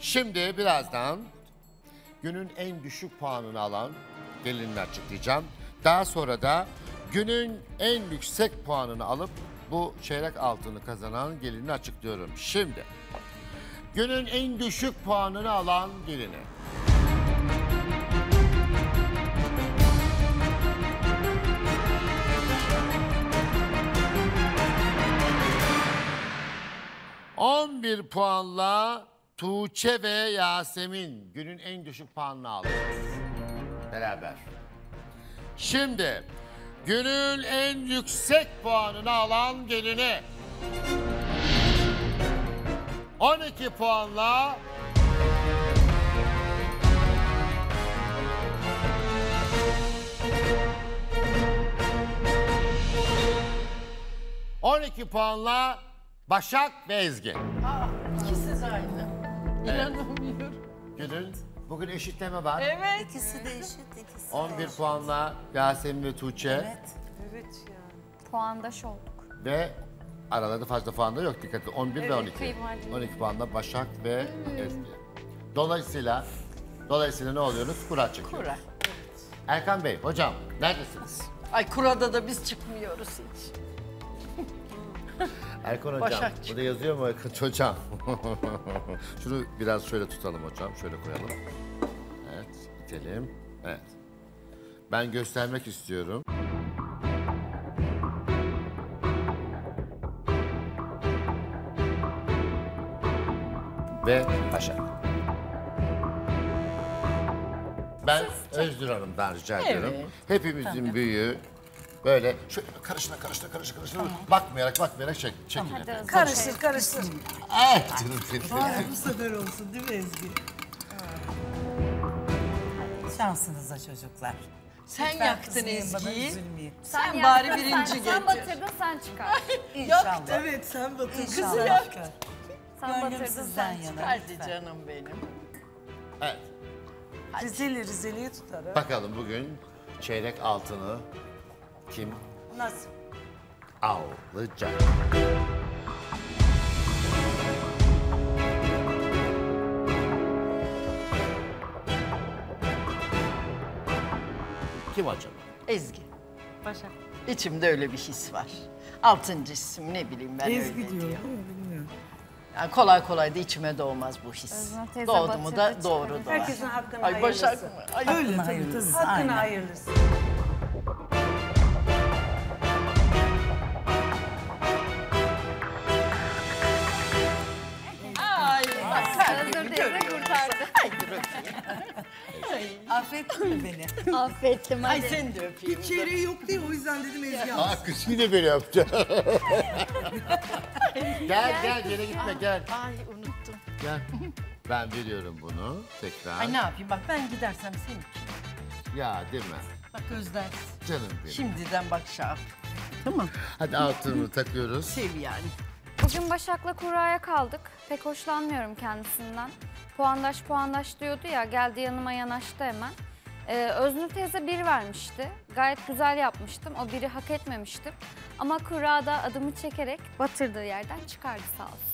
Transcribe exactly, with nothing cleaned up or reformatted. Şimdi birazdan günün en düşük puanını alan gelinini açıklayacağım. Daha sonra da günün en yüksek puanını alıp bu çeyrek altını kazanan gelini açıklıyorum. Şimdi günün en düşük puanını alan gelini. on bir puanla Tuğçe ve Yasemin günün en düşük puanını alıyoruz beraber. Şimdi günün en yüksek puanını alan gelini on iki puanla on iki puanla Başak ve Ezgi. Aa, ikisi de aynı. İnanamıyorum. Evet. Günün bugün eşitleme var. Evet. İkisi de eşit, ikisi de on bir eşit. Puanla Yasemin ve Tuğçe. Evet. Evet ya. Puandaş olduk. Ve aralarda fazla puan da yok. Dikkat edin. on bir evet, ve on iki. Kıymadım. on iki puanla Başak ve Ezgi. Dolayısıyla, dolayısıyla ne oluyoruz? Kura çıkıyoruz. Kura. Evet. Erkan Bey, hocam neredesiniz? Ay kurada da biz çıkmıyoruz hiç. Erkan hocam, Başakçı. Burada yazıyor mu Erkan hocam? Şunu biraz şöyle tutalım hocam, şöyle koyalım. Evet, itelim. Evet. Ben göstermek istiyorum. Ve Başak. Ben Özgür Hanım'dan rica evet. ediyorum. Hepimizin tamam. büyüğü. Böyle şöyle karışına karışına karışına karışına tamam. bakmayarak bakmayarak çek, çekin. Tamam, karıştır karıştır. Ay canım benim. Vay bu sefer olsun değil mi Ezgi? Evet. Şansınıza çocuklar. Sen lütfen yaktın Ezgi'yi. Sen, sen bari yaktın, birinci getir. Sen batırdın sen çıkar. İnşallah. Evet sen batırdın. İnşallah. Kızı yaktın. Sen batırdın sen çıkardı canım benim. Evet. Rizeli Rizeli'yi tutar. Bakalım bugün çeyrek altını kim nasıl alacak? Kim acaba? Ezgi. Başak. İçimde öyle bir his var. Altıncı isim ne bileyim ben Ezgi öyle diyor. diyor. Bilmiyorum. Yani kolay kolay da içime doğmaz bu his. Doğdu mu da doğru çıkarır. Doğar. Herkesin hakkını Ay, hayırlısı. Başak mı? Ay, hakkını öyle hayırlısı. Hakkını hayırlısı. Affettin mi beni? Affettim hadi. Ay sen de öpeyim. Hiç çeyreği yok diye o yüzden dedim Ezgi alsın. Aa kız yine beni öptü. Gel gel yere gitme gel. Ay unuttum. Gel. Ben veriyorum bunu tekrar. Ay ne yapayım bak ben gidersem seninki. Ya değil mi? Bak Özden. Canım benim. Şimdiden bak şahap. Tamam. Hadi altını takıyoruz. Sev yani. Bugün Başak'la Kura'ya kaldık. Pek hoşlanmıyorum kendisinden. Puandaş puandaş diyordu ya, geldi yanıma yanaştı hemen. Ee, Öznur teyze bir vermişti. Gayet güzel yapmıştım, o biri hak etmemiştim. Ama Kura da adımı çekerek batırdığı yerden çıkardı sağ olsun.